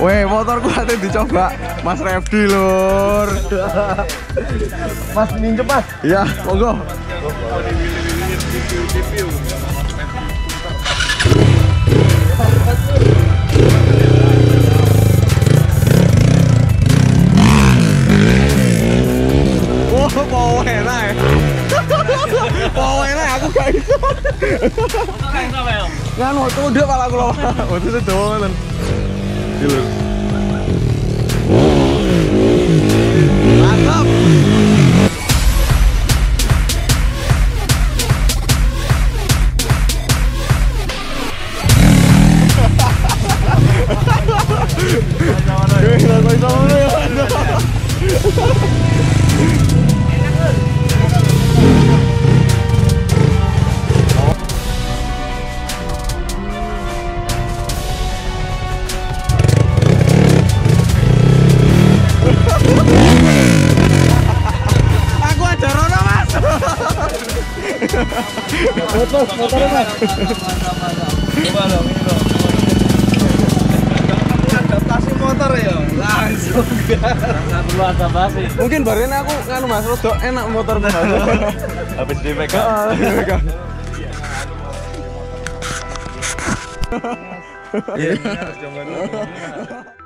Weh, motor gua nanti dicoba Mas Revdi lur. Mas minjem Mas. Iya, monggo. Wah, mau enak ya. Mau enak aku gak bisa. Kan waktu udah malah aku lho. Waktu itu doang. Mantap. Motor Mas. Coba dong, ini dong. Adaptasi motor ya. Langsung enggak perlu adaptasi. Mungkin baru ini aku nganu Mas, rodok enak motor Mas. Habis dipegang. Iya, harus jangan.